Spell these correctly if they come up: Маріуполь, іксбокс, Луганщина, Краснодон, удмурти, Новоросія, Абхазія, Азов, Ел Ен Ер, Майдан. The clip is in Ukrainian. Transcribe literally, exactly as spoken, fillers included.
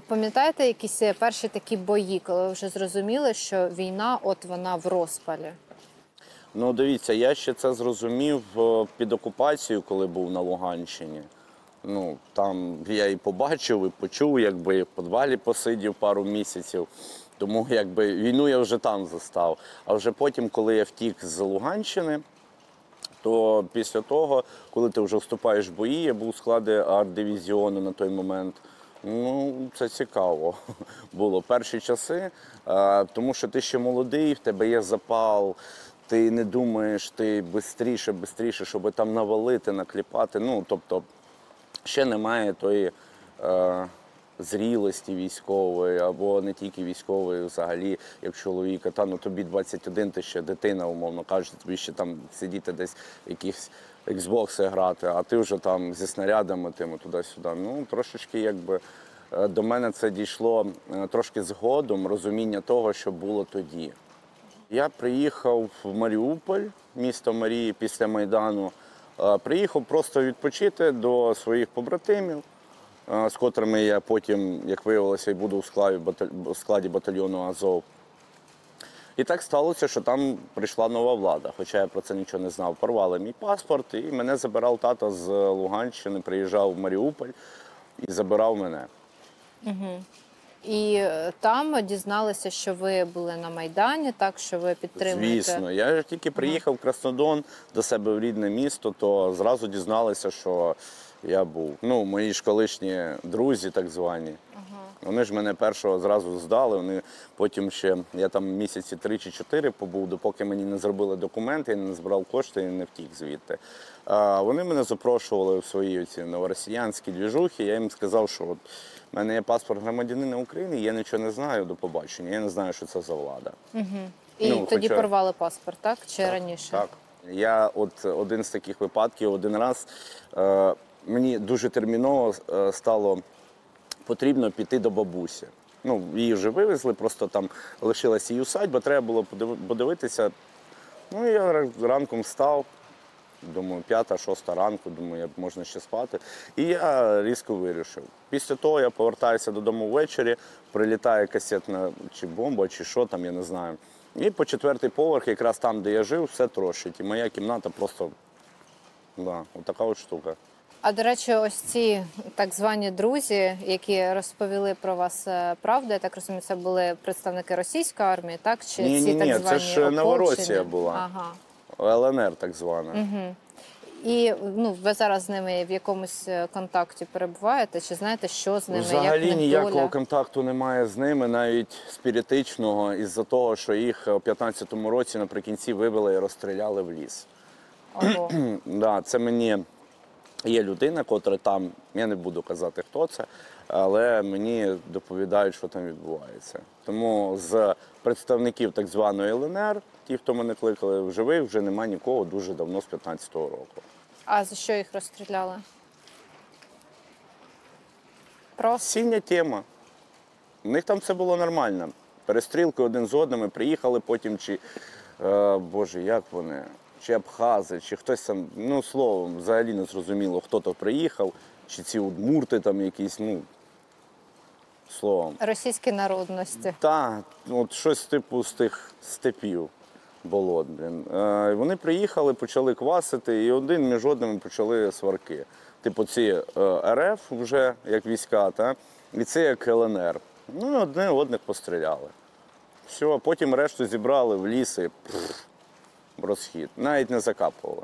пам'ятаєте якісь перші такі бої, коли ви вже зрозуміли, що війна, от вона в розпалі? Ну, дивіться, я ще це зрозумів під окупацією, коли був на Луганщині. Ну, там я і побачив, і почув, якби в підвалі посидів пару місяців. Тому, якби, війну я вже там застав. А вже потім, коли я втік з Луганщини, то після того, коли ти вже вступаєш в бої, я був у складі арт-дивізіону на той момент. Ну, це цікаво було перші часи, тому що ти ще молодий, в тебе є запал, ти не думаєш, ти швидше, швидше, щоб там навалити, накліпати. Ну, тобто, ще немає тої е, зрілості військової, або не тільки військової взагалі, як чоловіка. Та, ну, тобі двадцять один, ти ще дитина, умовно кажучи, тобі ще там сидіти десь якісь іксбокси грати, а ти вже там зі снарядами тими туди-сюди. Ну, трошечки, якби, до мене це дійшло трошки згодом, розуміння того, що було тоді. Я приїхав в Маріуполь, місто Марії, після Майдану. Приїхав просто відпочити до своїх побратимів, з котрими я потім, як виявилося, і буду у складі батальйону «Азов». І так сталося, що там прийшла нова влада, хоча я про це нічого не знав. Порвали мій паспорт, і мене забирав тато з Луганщини, приїжджав в Маріуполь і забирав мене. Угу. І там дізналися, що ви були на Майдані, так, що ви підтримуєте? Звісно. Я тільки приїхав в Краснодон, до себе в рідне місто, то зразу дізналися, що я був. Ну, мої ж колишні друзі, так звані, ага. Вони ж мене першого зразу здали, вони потім ще, я там місяці три чи чотири побув, допоки мені не зробили документи, я не збирав кошти і не втік звідти. А вони мене запрошували в свої ці новоросіянські двіжухи, я їм сказав, що от, в мене є паспорт громадянина України, я нічого не знаю, до побачення, я не знаю, що це за влада. Угу. І ну, тоді хоча... порвали паспорт, так? Чи так, раніше? Так. Я от один з таких випадків, один раз е, мені дуже терміново е, стало потрібно піти до бабусі. Ну, її вже вивезли, просто там лишилась її усадьба, треба було подивитися. Ну, я ранком встав, думаю, п'ята, шоста ранку, думаю, можна ще спати. І я різко вирішив. Після того я повертаюся додому ввечері, прилітає касетна чи бомба, чи що там, я не знаю. І по четвертий поверх, якраз там, де я жив, все трощить. І моя кімната просто, да, отака от штука. А, до речі, ось ці так звані друзі, які розповіли про вас правду, я так розумію, це були представники російської армії, так? Чи ні, ці ні, так ні, звані це ж ополчення? Новоросія була, ага. Ел Ен Ер так звана. Угу. І ну, ви зараз з ними в якомусь контакті перебуваєте, чи знаєте, що з ними? Взагалі як ніякого контакту немає з ними, навіть спіритичного, із-за того, що їх у п'ятнадцятому році наприкінці вивели і розстріляли в ліс. Ого. Да, це мені... Є людина, котра там, я не буду казати, хто це, але мені доповідають, що там відбувається. Тому з представників так званої Ел Ен Ер, ті, хто мене кликали в живий, вже немає нікого дуже давно, з п'ятнадцятого року. А за що їх розстріляли? Просто? Синя тема. У них там все було нормально. Перестрілки один з одним, приїхали потім, чи, е, боже, як вони... чи абхази, чи хтось там, ну, словом, взагалі не зрозуміло, хто-то приїхав, чи ці удмурти там якісь, ну, словом. Російські народності. Так, от щось типу з тих степів, болот, блін. Е, вони приїхали, почали квасити, і один між одним почали сварки. Типу ці е, Ер Еф вже, як війська, та? І це як Ел Ен Ер. Ну, одне одних постріляли. Все, потім решту зібрали в ліси. Розхід. Навіть не закапували.